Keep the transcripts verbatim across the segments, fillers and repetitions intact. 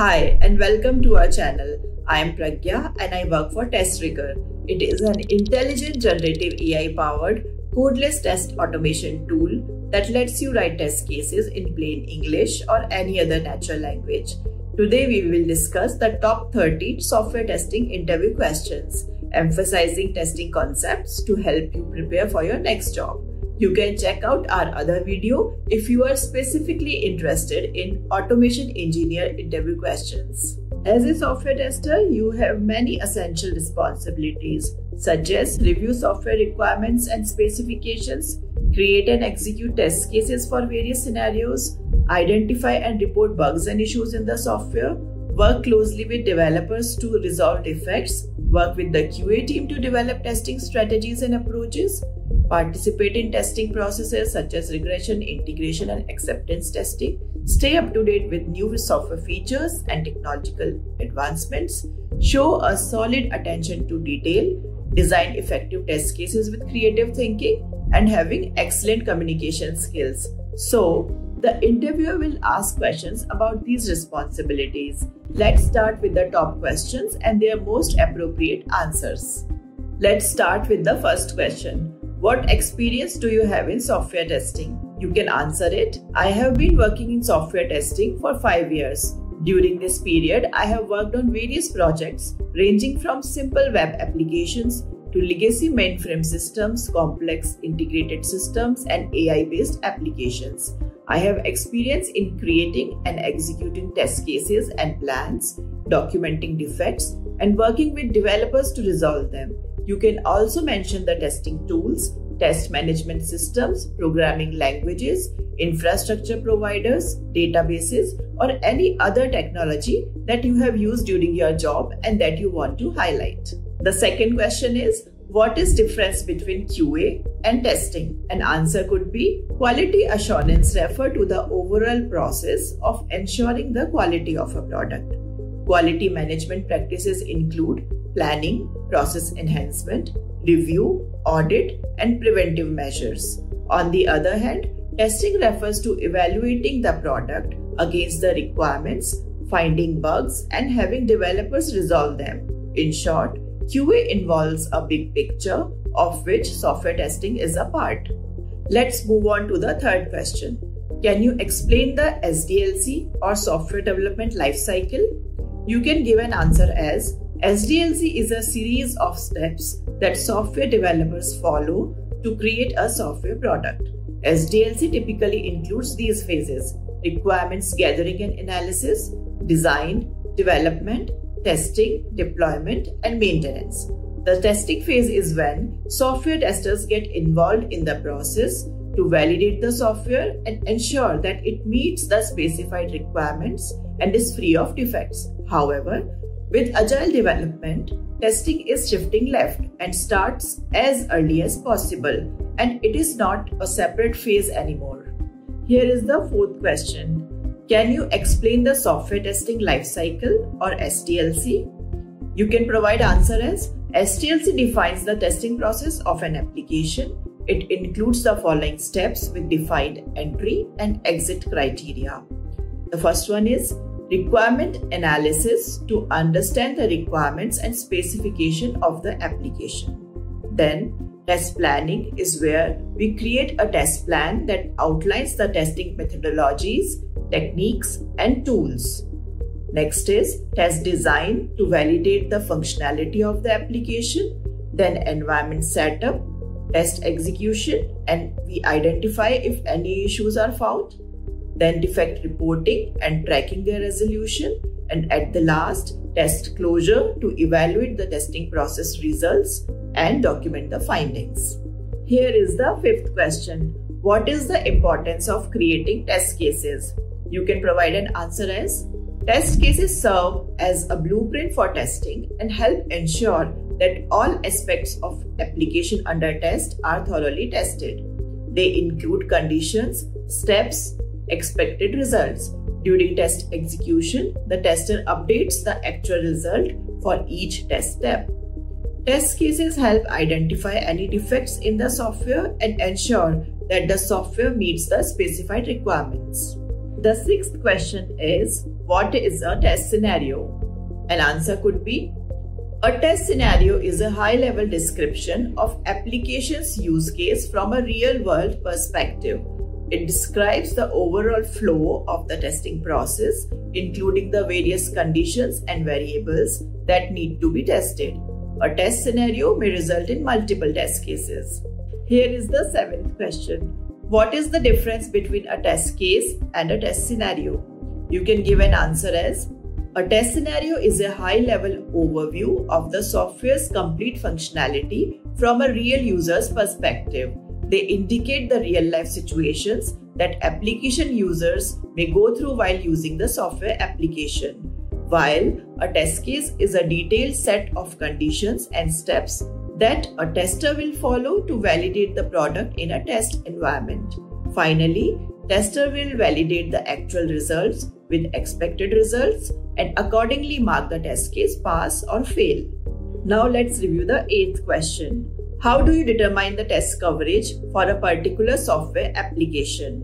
Hi and welcome to our channel. I am Pragya and I work for testRigor. It is an intelligent generative A I powered codeless test automation tool that lets you write test cases in plain English or any other natural language. Today we will discuss the top thirty software testing interview questions, emphasizing testing concepts to help you prepare for your next job. You can check out our other video if you are specifically interested in automation engineer interview questions. As a software tester, you have many essential responsibilities such as review software requirements and specifications, create and execute test cases for various scenarios, identify and report bugs and issues in the software, work closely with developers to resolve defects, work with the Q A team to develop testing strategies and approaches, participate in testing processes such as regression, integration, and acceptance testing, stay up to date with new software features and technological advancements, show a solid attention to detail, design effective test cases with creative thinking, and having excellent communication skills. So, the interviewer will ask questions about these responsibilities. Let's start with the top questions and their most appropriate answers. Let's start with the first question. What experience do you have in software testing? You can answer it. I have been working in software testing for five years. During this period, I have worked on various projects ranging from simple web applications to legacy mainframe systems, complex integrated systems, and A I-based applications. I have experience in creating and executing test cases and plans, documenting defects, and working with developers to resolve them. You can also mention the testing tools, test management systems, programming languages, infrastructure providers, databases, or any other technology that you have used during your job and that you want to highlight. The second question is, what is the difference between Q A and testing? An answer could be, quality assurance refers to the overall process of ensuring the quality of a product. Quality management practices include planning, process enhancement, review, audit, and preventive measures. On the other hand, testing refers to evaluating the product against the requirements, finding bugs, and having developers resolve them. In short, Q A involves a big picture of which software testing is a part. Let's move on to the third question. Can you explain the S D L C or software development lifecycle? You can give an answer as, S D L C is a series of steps that software developers follow to create a software product. S D L C typically includes these phases: requirements gathering and analysis, design, development, testing, deployment, and maintenance. The testing phase is when software testers get involved in the process to validate the software and ensure that it meets the specified requirements and is free of defects. However, with agile development, testing is shifting left and starts as early as possible, and it is not a separate phase anymore. Here is the fourth question. Can you explain the software testing lifecycle or S T L C? You can provide answer as, S T L C defines the testing process of an application. It includes the following steps with defined entry and exit criteria. The first one is, requirement analysis to understand the requirements and specification of the application. Then, test planning is where we create a test plan that outlines the testing methodologies, techniques, and tools. Next is test design to validate the functionality of the application, then environment setup, test execution, and we identify if any issues are found. Then defect reporting and tracking their resolution, and at the last, test closure to evaluate the testing process results and document the findings. Here is the fifth question. What is the importance of creating test cases? You can provide an answer as, test cases serve as a blueprint for testing and help ensure that all aspects of application under test are thoroughly tested. They include conditions, steps, expected results. During test execution, the tester updates the actual result for each test step. Test cases help identify any defects in the software and ensure that the software meets the specified requirements. The sixth question is, what is a test scenario? An answer could be, a test scenario is a high-level description of application's use case from a real-world perspective. It describes the overall flow of the testing process, including the various conditions and variables that need to be tested. A test scenario may result in multiple test cases. Here is the seventh question. What is the difference between a test case and a test scenario? You can give an answer as, a test scenario is a high-level overview of the software's complete functionality from a real user's perspective. They indicate the real-life situations that application users may go through while using the software application, while a test case is a detailed set of conditions and steps that a tester will follow to validate the product in a test environment. Finally, tester will validate the actual results with expected results and accordingly mark the test case pass or fail. Now let's review the eighth question. How do you determine the test coverage for a particular software application?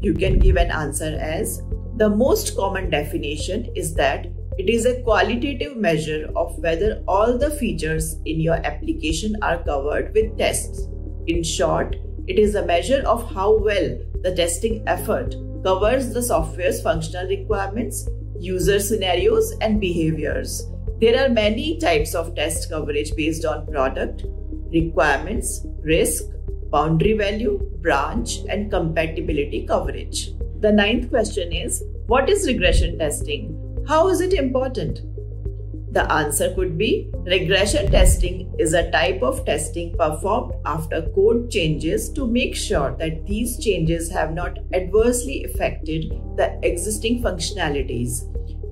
You can give an answer as, the most common definition is that it is a qualitative measure of whether all the features in your application are covered with tests. In short, it is a measure of how well the testing effort covers the software's functional requirements, user scenarios, and behaviors. There are many types of test coverage based on product, requirements, risk, boundary value, branch, and compatibility coverage. The ninth question is, what is regression testing? How is it important? The answer could be, regression testing is a type of testing performed after code changes to make sure that these changes have not adversely affected the existing functionalities.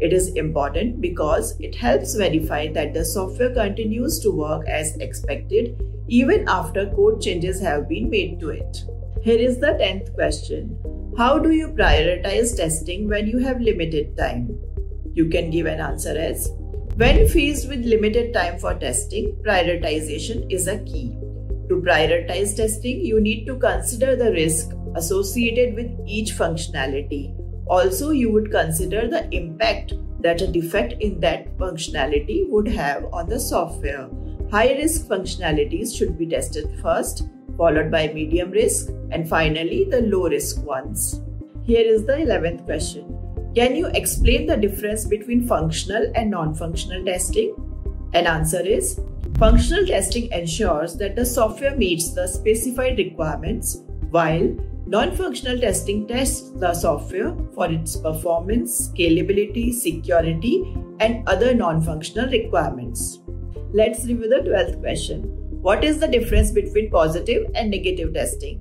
It is important because it helps verify that the software continues to work as expected even after code changes have been made to it. Here is the tenth question. How do you prioritize testing when you have limited time? You can give an answer as, when faced with limited time for testing, prioritization is a key. To prioritize testing, you need to consider the risk associated with each functionality. Also, you would consider the impact that a defect in that functionality would have on the software. High-risk functionalities should be tested first, followed by medium risk, and finally the low-risk ones. Here is the eleventh question. Can you explain the difference between functional and non-functional testing? An answer is, functional testing ensures that the software meets the specified requirements, while non-functional testing tests the software for its performance, scalability, security, and other non-functional requirements. Let's review the twelfth question. What is the difference between positive and negative testing?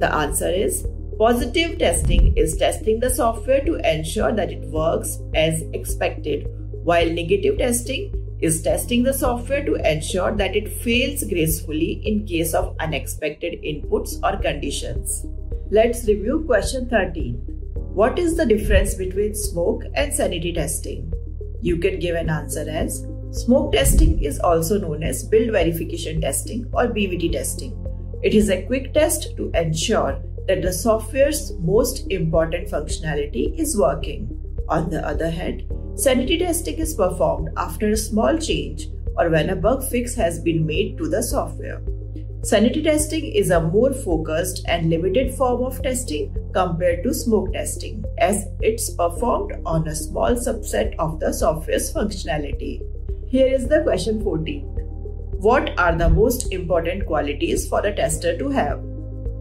The answer is, positive testing is testing the software to ensure that it works as expected, while negative testing is testing the software to ensure that it fails gracefully in case of unexpected inputs or conditions. Let's review question thirteen. What is the difference between smoke and sanity testing? You can give an answer as, smoke testing is also known as build verification testing or B V T testing. It is a quick test to ensure that the software's most important functionality is working. On the other hand, sanity testing is performed after a small change or when a bug fix has been made to the software. Sanity testing is a more focused and limited form of testing compared to smoke testing, as it's performed on a small subset of the software's functionality. Here is the question fourteen. What are the most important qualities for a tester to have?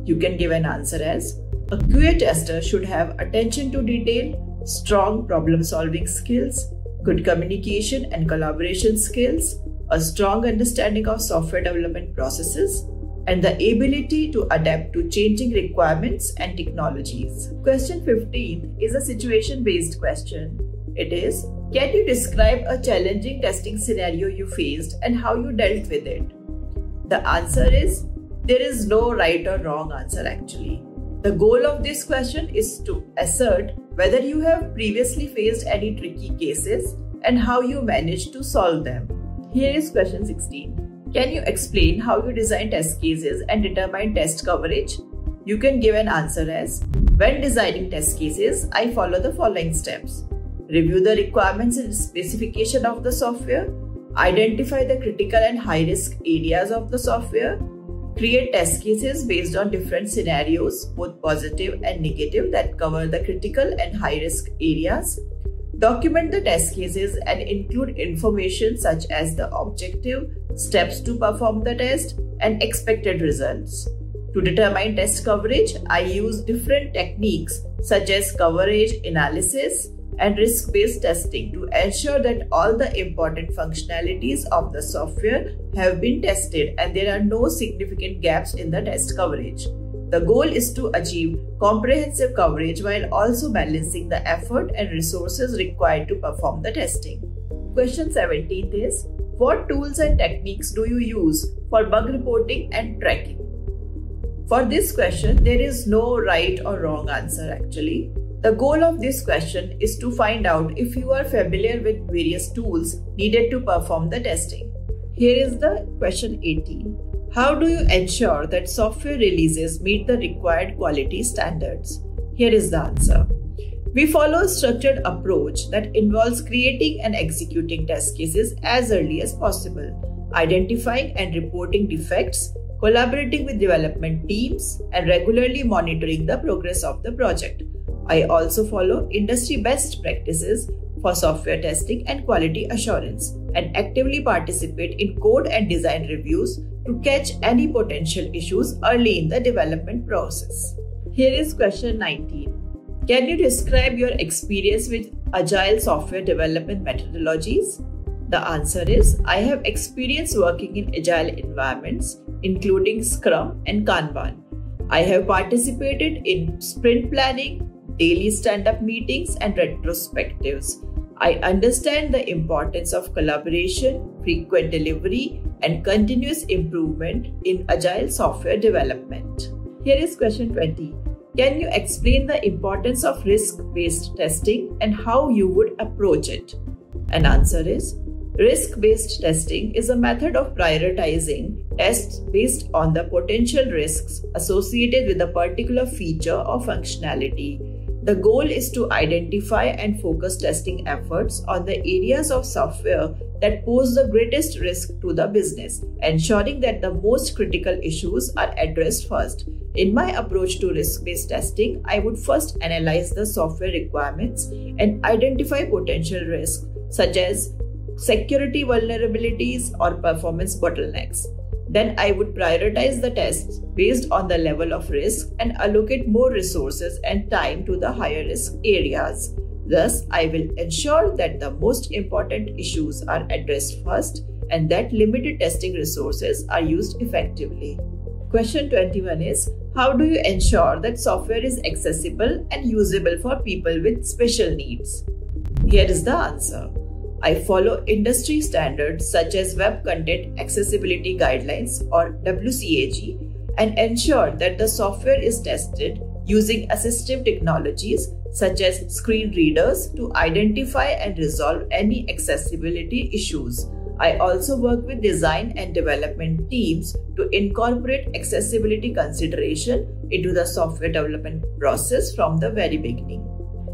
You can give an answer as, a Q A tester should have attention to detail, strong problem-solving skills, good communication and collaboration skills, a strong understanding of software development processes, and the ability to adapt to changing requirements and technologies. Question fifteen is a situation-based question. It is, can you describe a challenging testing scenario you faced and how you dealt with it? The answer is, there is no right or wrong answer actually. The goal of this question is to assert whether you have previously faced any tricky cases and how you managed to solve them. Here is question sixteen. Can you explain how you design test cases and determine test coverage? You can give an answer as, when designing test cases, I follow the following steps. review the requirements and specification of the software, identify the critical and high-risk areas of the software, create test cases based on different scenarios, both positive and negative, that cover the critical and high-risk areas, document the test cases and include information such as the objective, steps to perform the test, and expected results. To determine test coverage, I use different techniques such as coverage analysis and risk-based testing to ensure that all the important functionalities of the software have been tested and there are no significant gaps in the test coverage. The goal is to achieve comprehensive coverage while also balancing the effort and resources required to perform the testing. Question seventeen is, what tools and techniques do you use for bug reporting and tracking? For this question, there is no right or wrong answer actually. The goal of this question is to find out if you are familiar with various tools needed to perform the testing. Here is the question eighteen. How do you ensure that software releases meet the required quality standards? Here is the answer. We follow a structured approach that involves creating and executing test cases as early as possible, identifying and reporting defects, collaborating with development teams, and regularly monitoring the progress of the project. I also follow industry best practices for software testing and quality assurance, and actively participate in code and design reviews to catch any potential issues early in the development process. Here is question nineteen. Can you describe your experience with agile software development methodologies? The answer is, I have experience working in agile environments, including Scrum and Kanban. I have participated in sprint planning, daily stand-up meetings, and retrospectives. I understand the importance of collaboration, frequent delivery, and continuous improvement in agile software development. Here is question twenty. Can you explain the importance of risk-based testing and how you would approach it? An answer is, risk-based testing is a method of prioritizing tests based on the potential risks associated with a particular feature or functionality. The goal is to identify and focus testing efforts on the areas of software that pose the greatest risk to the business, ensuring that the most critical issues are addressed first. In my approach to risk-based testing, I would first analyze the software requirements and identify potential risks such as security vulnerabilities or performance bottlenecks. Then I would prioritize the tests based on the level of risk and allocate more resources and time to the higher risk areas. Thus, I will ensure that the most important issues are addressed first and that limited testing resources are used effectively. Question twenty-one is, how do you ensure that software is accessible and usable for people with special needs? Here is the answer. I follow industry standards such as Web Content Accessibility Guidelines or W C A G and ensure that the software is tested using assistive technologies such as screen readers to identify and resolve any accessibility issues. I also work with design and development teams to incorporate accessibility consideration into the software development process from the very beginning.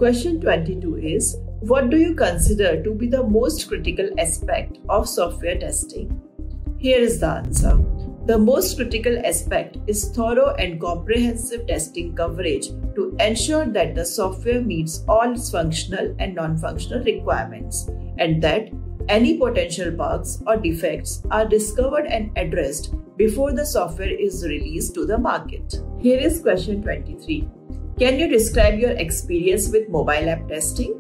Question twenty-two is, what do you consider to be the most critical aspect of software testing? Here is the answer. The most critical aspect is thorough and comprehensive testing coverage to ensure that the software meets all its functional and non-functional requirements, and that any potential bugs or defects are discovered and addressed before the software is released to the market. Here is question twenty-three. Can you describe your experience with mobile app testing?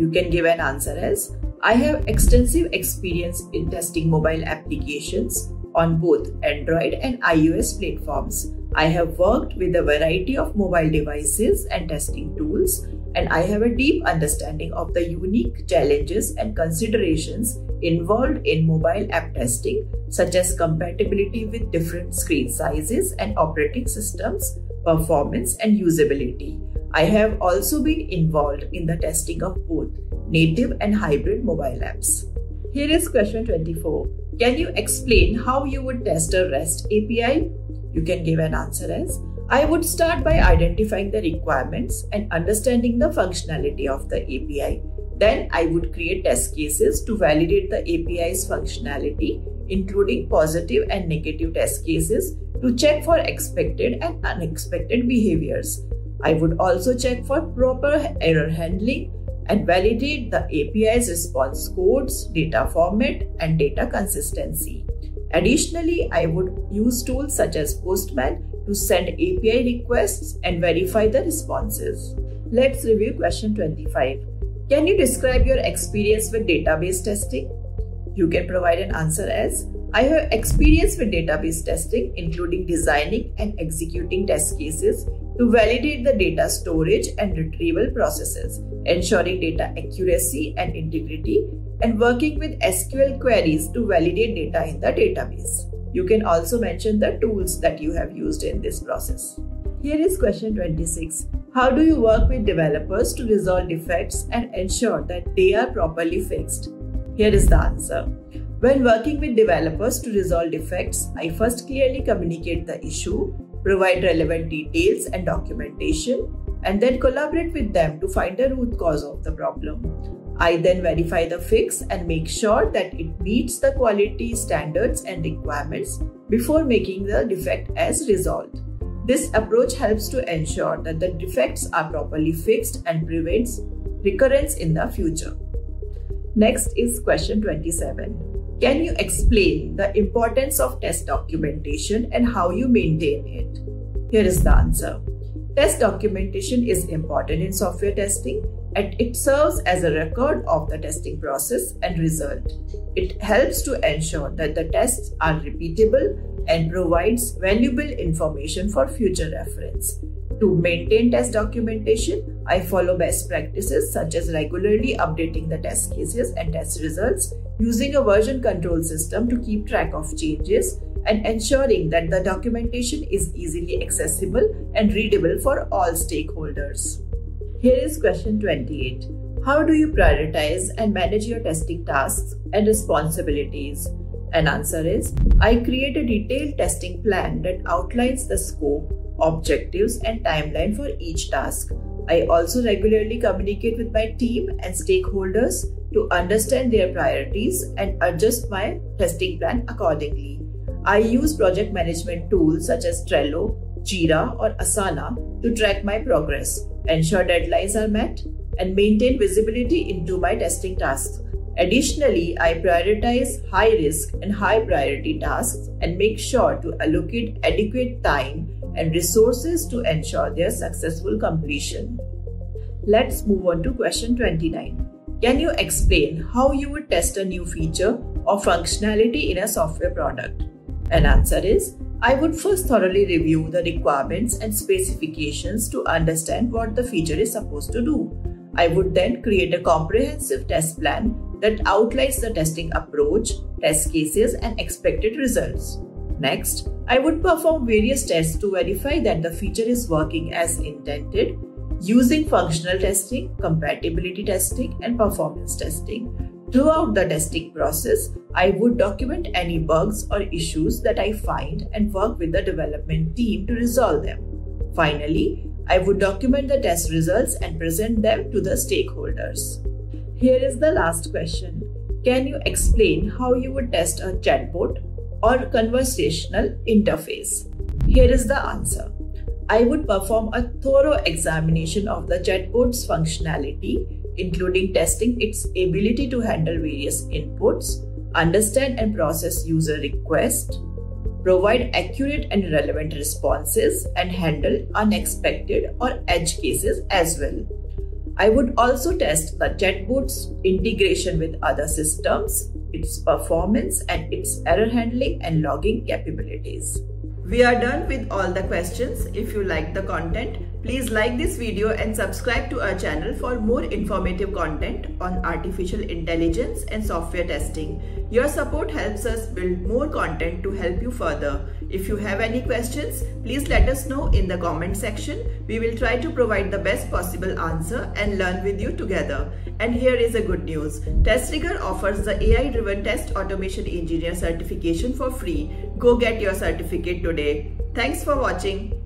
You can give an answer as, I have extensive experience in testing mobile applications on both Android and iOS platforms. I have worked with a variety of mobile devices and testing tools, and I have a deep understanding of the unique challenges and considerations involved in mobile app testing, such as compatibility with different screen sizes and operating systems, performance, and usability. I have also been involved in the testing of both native and hybrid mobile apps. Here is question twenty-four. Can you explain how you would test a REST A P I? You can give an answer as, I would start by identifying the requirements and understanding the functionality of the A P I. Then I would create test cases to validate the A P I's functionality, including positive and negative test cases to check for expected and unexpected behaviors. I would also check for proper error handling and validate the A P I's response codes, data format, and data consistency. Additionally, I would use tools such as Postman to send A P I requests and verify the responses. Let's review question twenty-five. Can you describe your experience with database testing? You can provide an answer as, I have experience with database testing, including designing and executing test cases to validate the data storage and retrieval processes, ensuring data accuracy and integrity, and working with S Q L queries to validate data in the database. You can also mention the tools that you have used in this process. Here is question twenty-six. How do you work with developers to resolve defects and ensure that they are properly fixed? Here is the answer. When working with developers to resolve defects, I first clearly communicate the issue, provide relevant details and documentation, and then collaborate with them to find the root cause of the problem. I then verify the fix and make sure that it meets the quality standards and requirements before making the defect as resolved. This approach helps to ensure that the defects are properly fixed and prevents recurrence in the future. Next is question twenty-seven. Can you explain the importance of test documentation and how you maintain it? Here is the answer. Test documentation is important in software testing, and it serves as a record of the testing process and result. It helps to ensure that the tests are repeatable and provides valuable information for future reference. To maintain test documentation, I follow best practices such as regularly updating the test cases and test results, using a version control system to keep track of changes, and ensuring that the documentation is easily accessible and readable for all stakeholders. Here is question twenty-eight. How do you prioritize and manage your testing tasks and responsibilities? An answer is, I create a detailed testing plan that outlines the scope, objectives, and timeline for each task. I also regularly communicate with my team and stakeholders to understand their priorities and adjust my testing plan accordingly. I use project management tools such as Trello, Jira, or Asana to track my progress, ensure deadlines are met, and maintain visibility into my testing tasks. Additionally, I prioritize high-risk and high-priority tasks and make sure to allocate adequate time and resources to ensure their successful completion. Let's move on to question twenty-nine. Can you explain how you would test a new feature or functionality in a software product? An answer is, I would first thoroughly review the requirements and specifications to understand what the feature is supposed to do. I would then create a comprehensive test plan that outlines the testing approach, test cases, and expected results. Next, I would perform various tests to verify that the feature is working as intended, using functional testing, compatibility testing, and performance testing. Throughout the testing process, I would document any bugs or issues that I find and work with the development team to resolve them. Finally, I would document the test results and present them to the stakeholders. Here is the last question. Can you explain how you would test a chatbot or conversational interface? Here is the answer. I would perform a thorough examination of the chatbot's functionality, including testing its ability to handle various inputs, understand and process user requests, provide accurate and relevant responses, and handle unexpected or edge cases as well. I would also test the chatbot's integration with other systems, its performance, and its error handling and logging capabilities. We are done with all the questions. If you like the content, please like this video and subscribe to our channel for more informative content on artificial intelligence and software testing. Your support helps us build more content to help you further. If you have any questions, please let us know in the comment section. We will try to provide the best possible answer and learn with you together. And here is a good news. testRigor offers the A I-driven Test Automation Engineer certification for free. Go get your certificate today. Thanks for watching.